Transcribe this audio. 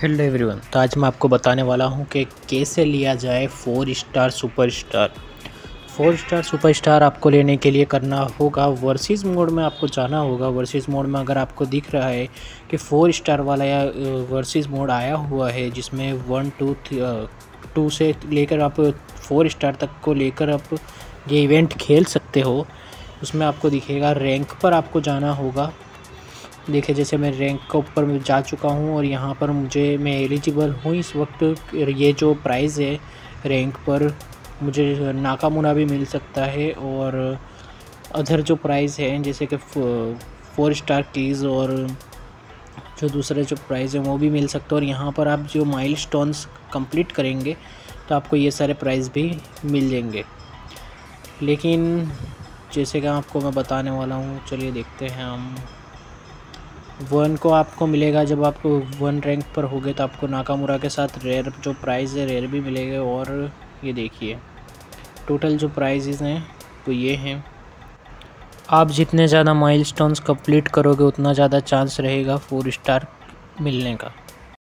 Hello everyone, तो आज मैं आपको बताने वाला हूं कि कैसे लिया जाए 4 स्टार सुपरस्टार। 4 स्टार सुपरस्टार आपको लेने के लिए करना होगा, वर्सेस मोड में आपको जाना होगा। वर्सेस मोड में अगर आपको दिख रहा है कि 4 स्टार वाला या वर्सेस मोड आया हुआ है, जिसमें 1, 2 से लेकर आप 4 स्टार तक को लेकर आप ये इवेंट खेल सकते हो। उसमें आपको दिखेगा रैंक पर आपको जाना होगा। देखिए, जैसे मैं रैंक के ऊपर में जा चुका हूं और यहां पर मैं एलिजिबल हूं इस वक्त। ये जो प्राइज़ है रैंक पर, मुझे नाकामुना भी मिल सकता है और अदर जो प्राइज़ हैं जैसे कि 4 स्टार कीज़ और जो दूसरे जो प्राइज़ हैं वो भी मिल सकते हैं। और यहां पर आप जो माइलस्टोन्स कंप्लीट करेंगे तो आपको ये सारे प्राइज़ भी मिल जाएंगे। लेकिन जैसे कि आपको मैं बताने वाला हूँ, चलिए देखते हैं। हम 1 को आपको मिलेगा, जब आप 1 रैंक पर होगे तो आपको नाकामुरा के साथ रेयर जो प्राइज़ है रेयर भी मिलेंगे। और ये देखिए टोटल जो प्राइजेस हैं वो ये हैं। आप जितने ज़्यादा माइलस्टोन्स कंप्लीट करोगे उतना ज़्यादा चांस रहेगा 4 स्टार मिलने का।